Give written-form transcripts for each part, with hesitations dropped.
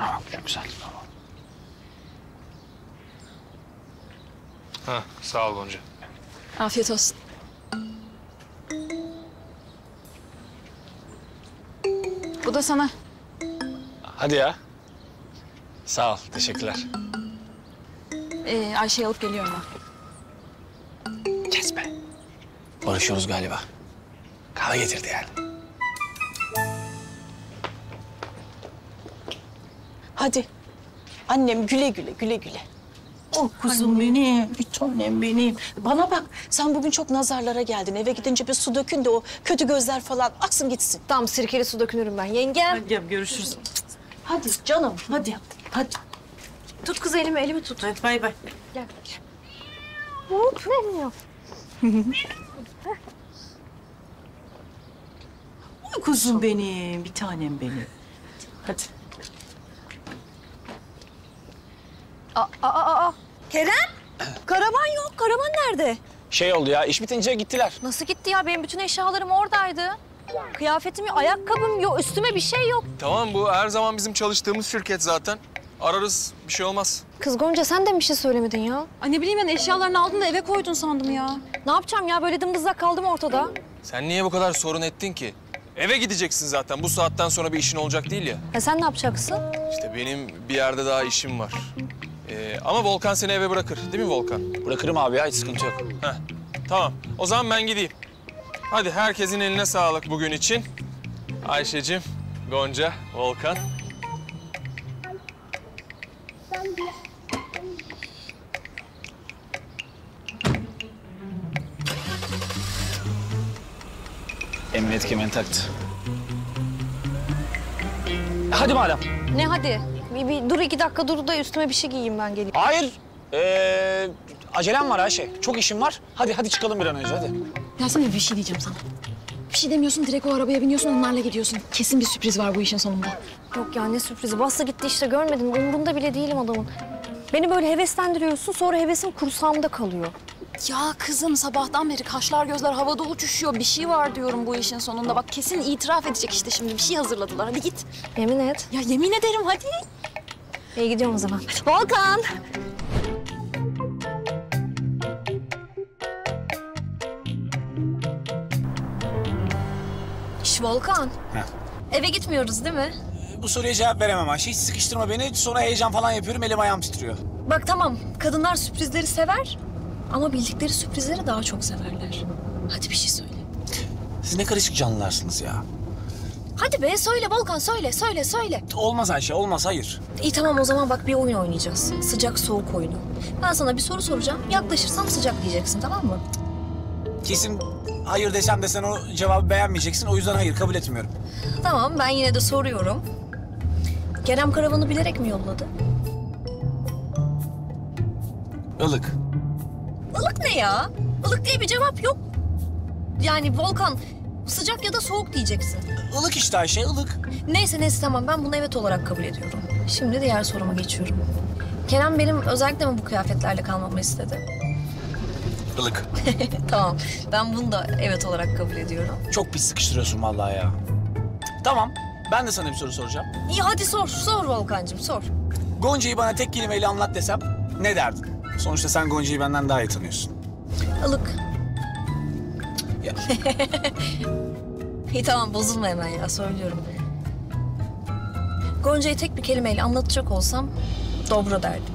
Tamam, çok güzel. Tamam. Ha, sağ ol Gonca. Afiyet olsun. Bu da sana. Hadi ya. Sağ ol, teşekkürler. Ayşe'yi alıp geliyorum ben. Kesme. Barışıyoruz galiba. Kahve getirdi yani. Hadi. Annem güle güle, güle güle. Oh kuzum annem benim, bir tanem benim. Bana bak, sen bugün çok nazarlara geldin. Eve gidince bir su dökün de o kötü gözler falan aksın gitsin. Tam sirkeli su dökünürüm ben yengem. Yengem görüşürüz. Hadi canım, hadi. Hadi. Tut kız elimi, elimi tut. Evet, bay bay. Gel. Hop, vermiyor. Oy kuzum benim, bir tanem benim. Hadi. Aa. Kerem, karavan yok. Karavan nerede? Şey oldu ya, iş bitince gittiler. Nasıl gitti ya? Benim bütün eşyalarım oradaydı. Kıyafetim yok, ayakkabım yok, üstüme bir şey yok. Tamam, bu her zaman bizim çalıştığımız şirket zaten. Ararız, bir şey olmaz. Kız Gonca, sen de mi bir şey söylemedin ya? Ay ne bileyim ben, eşyalarını aldın da eve koydun sandım ya. Ne yapacağım ya, böyle dımdızlak kaldım ortada. Sen niye bu kadar sorun ettin ki? Eve gideceksin zaten, bu saatten sonra bir işin olacak değil ya. Ya sen ne yapacaksın? İşte benim bir yerde daha işim var. Ama Volkan seni eve bırakır, değil mi Volkan? Bırakırım abi ya, hiç sıkıntı yok. Heh, tamam, o zaman ben gideyim. Hadi herkesin eline sağlık bugün için. Ayşe'cim, Gonca, Volkan. Emniyet kemerini taktı. Hadi madem. Ne hadi? Bir dur, 2 dakika dur da üstüme bir şey giyeyim, ben geleyim. Hayır. Acelem var Ayşe. Çok işim var. Hadi çıkalım bir an önce, hadi. Gelsene, bir şey diyeceğim sana. Bir şey demiyorsun, direkt o arabaya biniyorsun, onlarla gidiyorsun. Kesin bir sürpriz var bu işin sonunda. Yok ya, ne sürprizi? Bassa gitti işte, görmedin. Umurumda bile değilim adamın. Beni böyle heveslendiriyorsun, sonra hevesim kursağımda kalıyor. Ya kızım, sabahtan beri kaşlar gözler havada uçuşuyor. Bir şey var diyorum bu işin sonunda. Bak kesin itiraf edecek işte şimdi. Bir şey hazırladılar. Hadi git. Yemin et. Ya yemin ederim, hadi. İyi, gidiyorum o zaman. Volkan! İş Volkan. Heh. Eve gitmiyoruz değil mi? Bu soruya cevap veremem Ayşe. Hiç sıkıştırma beni. Sonra heyecan falan yapıyorum. Elim ayağım titriyor. Bak tamam. Kadınlar sürprizleri sever. Ama bildikleri sürprizleri daha çok severler. Hadi bir şey söyle. Siz ne karışık canlılarsınız ya. Hadi be, söyle Volkan, söyle. Olmaz Ayşe, olmaz, hayır. İyi tamam, o zaman bak bir oyun oynayacağız. Sıcak soğuk oyunu. Ben sana bir soru soracağım. Yaklaşırsam sıcak diyeceksin, tamam mı? Kesin hayır desem de sen o cevabı beğenmeyeceksin. O yüzden hayır, kabul etmiyorum. Tamam, ben yine de soruyorum. Kerem karavanı bilerek mi yolladı? Ilık. Ilık ne ya? Ilık diye bir cevap yok. Yani Volkan, sıcak ya da soğuk diyeceksin. Ilık işte Ayşe, ılık. Neyse tamam, ben bunu evet olarak kabul ediyorum. Şimdi diğer soruma geçiyorum. Kerem benim özellikle mi bu kıyafetlerle kalmamı istedi? Ilık. Tamam, ben bunu da evet olarak kabul ediyorum. Çok pis sıkıştırıyorsun vallahi ya. Tamam, ben de sana bir soru soracağım. İyi hadi sor Volkancığım, sor. Gonca'yı bana tek kelimeyle anlat desem ne derdin? Sonuçta sen Gonca'yı benden daha iyi tanıyorsun. Ilık. Ya. İyi tamam, bozulma hemen ya, söylüyorum. Gonca'yı tek bir kelimeyle anlatacak olsam dobro derdim.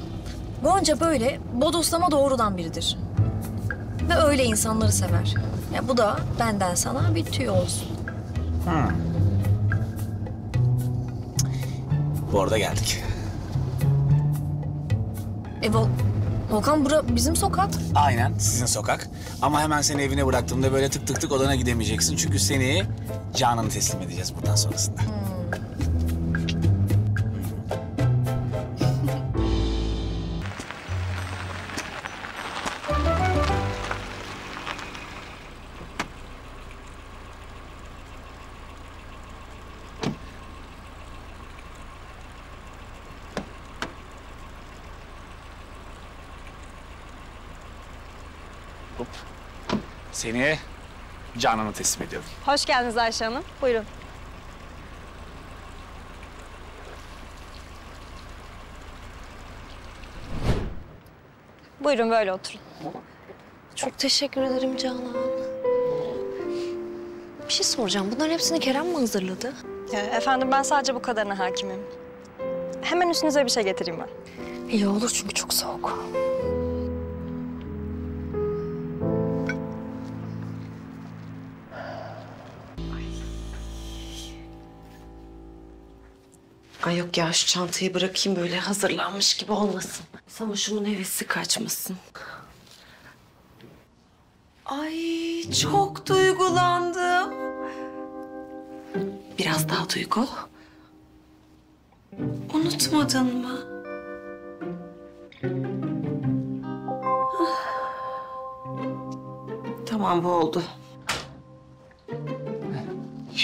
Gonca böyle bodoslama doğrudan biridir. Ve öyle insanları sever. Ya bu da benden sana bir tüy olsun. Bu arada geldik. Volkan, bura bizim sokak. Aynen, sizin sokak. Ama hemen seni evine bıraktığımda böyle tık odana gidemeyeceksin. Çünkü seni Canan'a teslim edeceğiz buradan sonrasında. Seni Canan'a teslim ediyorum. Hoş geldiniz Ayşe Hanım. Buyurun. Buyurun böyle oturun. Çok teşekkür ederim Canan. Bir şey soracağım. Bunların hepsini Kerem mi hazırladı? Efendim ben sadece bu kadarına hakimim. Hemen üstünüze bir şey getireyim ben. İyi olur çünkü çok soğuk. Ay yok ya, şu çantayı bırakayım, böyle hazırlanmış gibi olmasın. Samoş'umun hevesi kaçmasın. Ay çok duygulandım. Biraz daha duygu. Unutmadın mı? Tamam, bu oldu.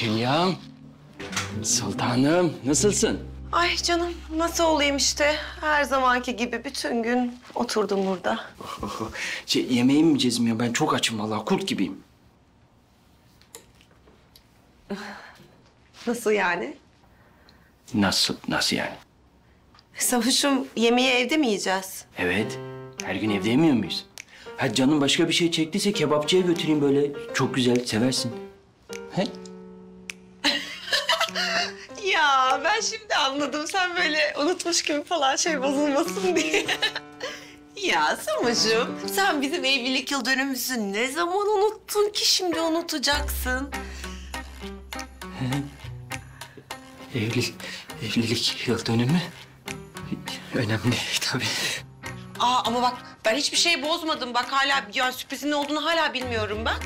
Hülya, sultanım nasılsın? Ay canım, nasıl olayım işte. Her zamanki gibi bütün gün oturdum burada. Yemeği mi yiyeceğiz ya? Ben çok açım vallahi, kurt gibiyim. Nasıl yani? Nasıl yani? Savuşum, yemeği evde mi yiyeceğiz? Evet, her gün evde yemiyor muyuz? Ha canım başka bir şey çektiyse kebapçıya götüreyim böyle. Çok güzel, seversin. He? Ya ben şimdi anladım, sen böyle unutmuş gibi falan şey bozulmasın diye. Ya Samoş'um, sen bizim evlilik yıl dönümümüzü ne zaman unuttun ki şimdi unutacaksın? Evlilik yıl dönümü önemli tabii. Ama bak ben hiçbir şey bozmadım, bak hala yani sürprizin ne olduğunu hala bilmiyorum ben.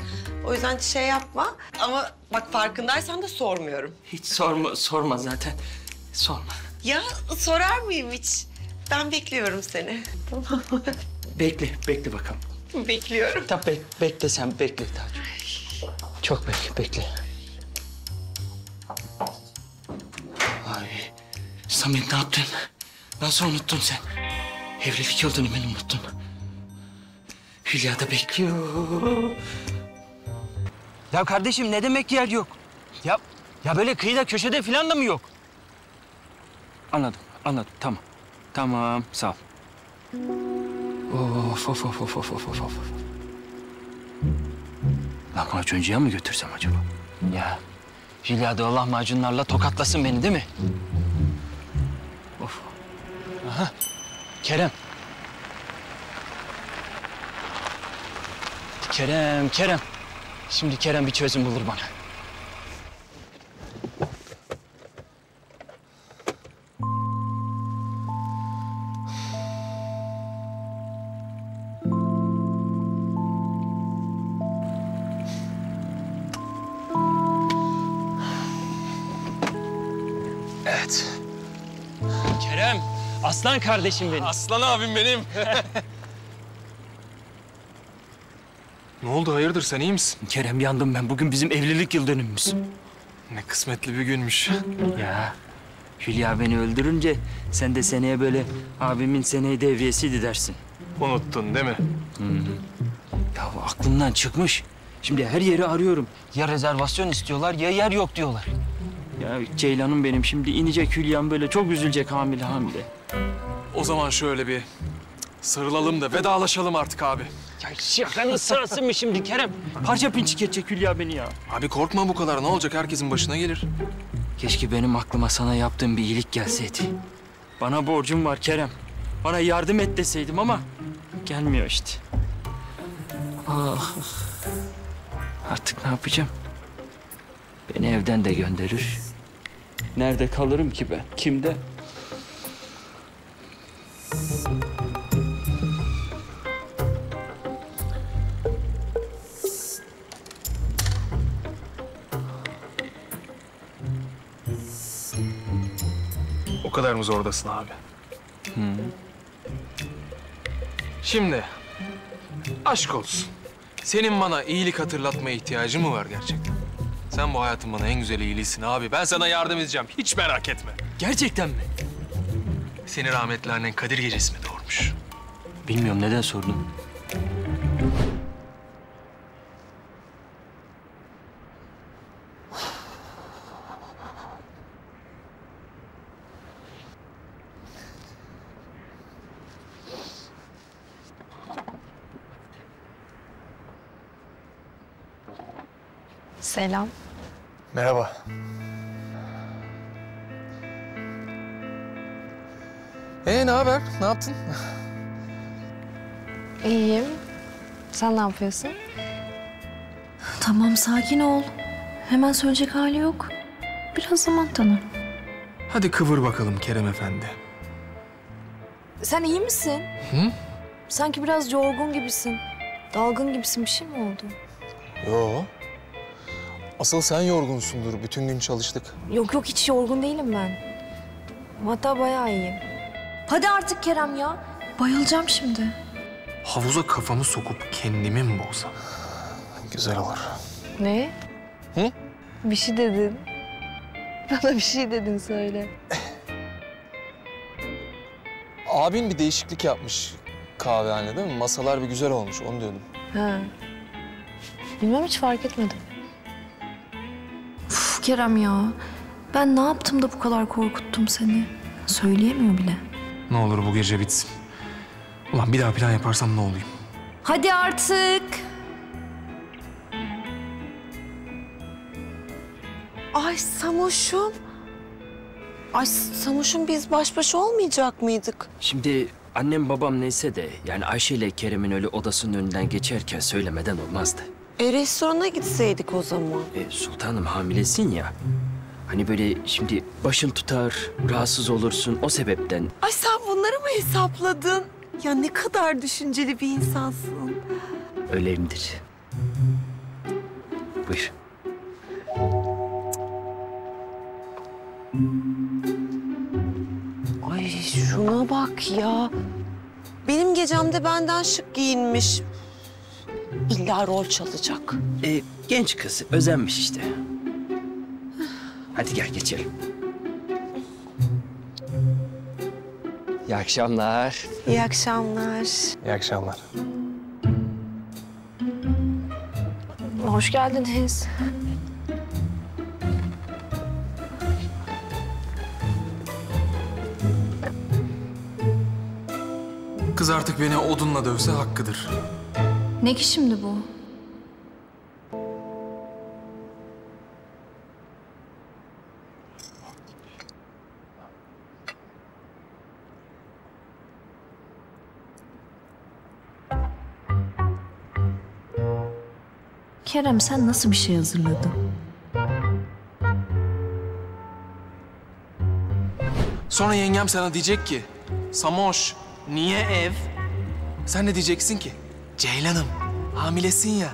O yüzden şey yapma ama bak farkındaysan da sormuyorum. Hiç sorma zaten. Sorma. Ya sorar mıyım hiç? Ben bekliyorum seni. Tamam. Bekle bakalım. Bekliyorum. Tamam bekle sen, bekle. Çok bekle. Ay Samet, ne yaptın? Nasıl unuttun sen? Evlilik yıl dönümünü unuttun. Hülya da bekliyor. Ya kardeşim ne demek yer yok? Ya böyle kıyıda köşede falan da mı yok? Anladım. Tamam, sağ ol. Of. Lahmacuncuya mı götürsem acaba? Ya Hülya da o lahmacunlarla tokatlasın beni değil mi? Of. Aha, Kerem. Kerem. Şimdi Kerem bir çözüm bulur bana. Evet. Kerem, aslan kardeşim benim. Aslan abim benim. Ne oldu, hayırdır, sen iyi misin? Kerem, yandım ben. Bugün bizim evlilik yıl dönümümüz. Ne kısmetli bir günmüş. Ya Hülya beni öldürünce sen de seneye böyle abimin seneyi devriyesiydi dersin. Unuttun değil mi? Hı-hı. Ya bu aklımdan çıkmış. Şimdi her yeri arıyorum. Ya rezervasyon istiyorlar ya yer yok diyorlar. Ya Ceylan'ım benim, şimdi inecek Hülya'm, böyle çok üzülecek hamile. O zaman şöyle bir sarılalım da vedalaşalım artık abi. Ya şakanın sırası mı şimdi Kerem? Parça pinçik edecek Hülya beni ya. Abi korkma bu kadar. Ne olacak? Herkesin başına gelir. Keşke benim aklıma sana yaptığım bir iyilik gelseydi. Bana borcum var Kerem. Bana yardım et deseydim ama gelmiyor işte. Ah. Artık ne yapacağım? Beni evden de gönderir. Nerede kalırım ki ben? Kimde? O kadar mı zordasın abi? Hmm. Şimdi aşk olsun. Senin bana iyilik hatırlatmaya ihtiyacın mı var gerçekten? Sen bu hayatın bana en güzel iyiliğisin abi. Ben sana yardım edeceğim. Hiç merak etme. Gerçekten mi? Seni rahmetli annen Kadir Gecesi mi doğurmuş? Bilmiyorum, neden sordun? Selam. Merhaba. Ne haber? Ne yaptın? İyiyim. Sen ne yapıyorsun? Tamam, sakin ol. Hemen söyleyecek hali yok. Biraz zaman tanır. Hadi kıvır bakalım Kerem Efendi. Sen iyi misin? Hı? Sanki biraz yorgun gibisin. Dalgın gibisin. Bir şey mi oldu? Yo. Asıl sen yorgunsundur. Bütün gün çalıştık. Yok yok, hiç yorgun değilim ben. Hatta bayağı iyiyim. Hadi artık Kerem ya. Bayılacağım şimdi. Havuza kafamı sokup kendimi mi boğsam? Güzel olur. Ne? Hı? Bir şey dedin. Bana bir şey dedin, söyle. Abin bir değişiklik yapmış kahvehanede, değil mi? Masalar bir güzel olmuş, onu diyordum. Ha. Bilmem, hiç fark etmedim. Uf Kerem ya. Ben ne yaptım da bu kadar korkuttum seni? Söyleyemiyor bile. Ne olur bu gece bitsin. Ulan bir daha plan yaparsam ne olayım? Hadi artık. Ay Samoş'um. Ay Samoş'um, biz baş başa olmayacak mıydık? Şimdi annem babam neyse de yani Ayşe ile Kerem'in öyle odasının önünden geçerken söylemeden olmazdı. Restorana gitseydik o zaman. Sultanım hamilesin ya. Hani böyle şimdi başın tutar, rahatsız olursun, o sebepten. Ay sen bunları mı hesapladın? Ya ne kadar düşünceli bir insansın. Öyleyimdir. Buyur. Ay şuna bak ya. Benim gecemde benden şık giyinmiş. İlla rol çalacak. Genç kız özenmiş işte. Hadi gel geçelim. İyi akşamlar. İyi akşamlar. İyi akşamlar. Hoş geldiniz. Kız artık beni odunla dövse hakkıdır. Ne ki şimdi bu? Kerem, sen nasıl bir şey hazırladın? Sonra yengem sana diyecek ki, Samoş, niye ev? Sen ne diyeceksin ki? Ceylanım, hamilesin ya,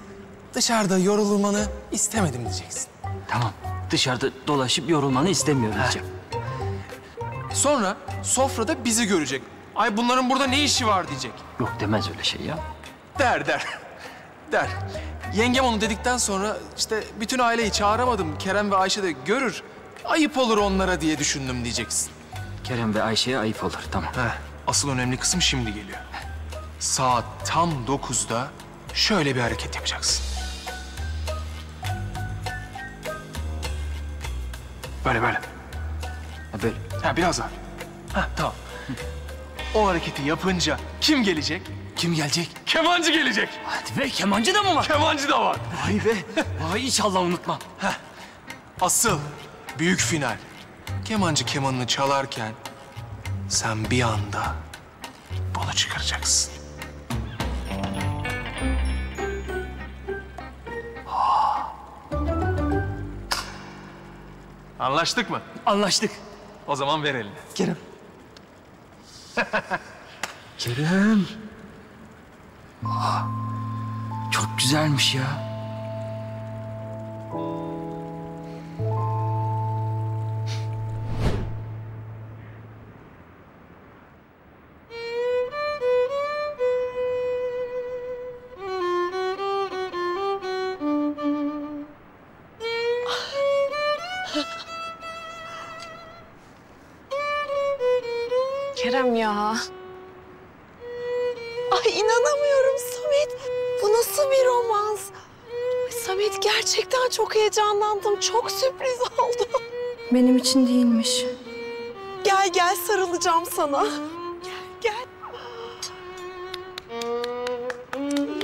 dışarıda yorulmanı istemedim diyeceksin. Tamam, dışarıda dolaşıp yorulmanı istemiyorum diyeceğim. Sonra sofrada bizi görecek. Ay bunların burada ne işi var diyecek. Yok demez öyle şey ya. Der. Yengem onu dedikten sonra işte bütün aileyi çağıramadım. Kerem ve Ayşe de görür. Ayıp olur onlara diye düşündüm diyeceksin. Kerem ve Ayşe'ye ayıp olur, tamam. Asıl önemli kısım şimdi geliyor. Saat tam 9'da şöyle bir hareket yapacaksın. Böyle. Böyle. Biraz daha. Tamam. O hareketi yapınca kim gelecek? Kim gelecek? Kemancı gelecek. Hadi be, kemancı da mı var? Kemancı da var. Vay be. Vay, inşallah unutmam. Asıl büyük final. Kemancı kemanını çalarken sen bir anda bunu çıkaracaksın. Anlaştık mı? Anlaştık. O zaman ver elini. Kerem. Kerem. Aa, çok güzelmiş ya. Kerem ya. Ay inanamıyorum Samet. Bu nasıl bir romans? Ay Samet, gerçekten çok heyecanlandım. Çok sürpriz oldu. Benim için değilmiş. Gel sarılacağım sana. Gel.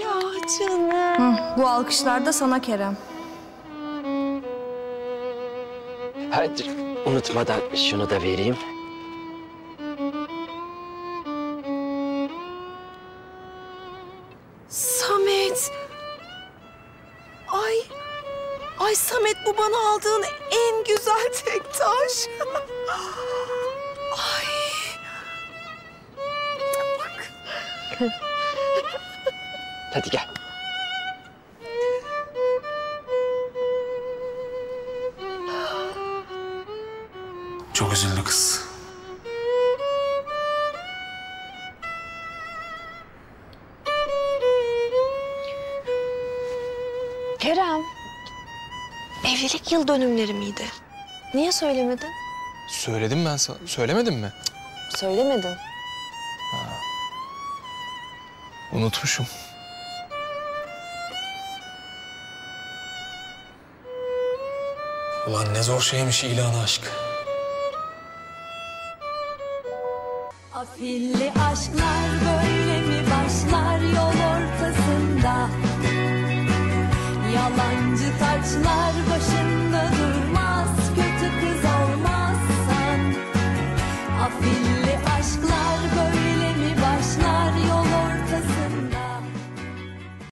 Ya canım. Bu alkışlar da sana Kerem. Hadi unutmadan şunu da vereyim. Samet. Ay Samet, bu bana aldığın en güzel tek taş. Ay. Bak. Hadi gel. Çok üzüldü kız. Kerem, evlilik yıl dönümleri miydi? Niye söylemedin? Söyledim ben sana. Söylemedin mi? Cık, söylemedin. Ha. Unutmuşum. Ulan ne zor şeymiş ilan aşk. Afilli aşklar böyle mi başlar yol ortasında? Yalancı taçlar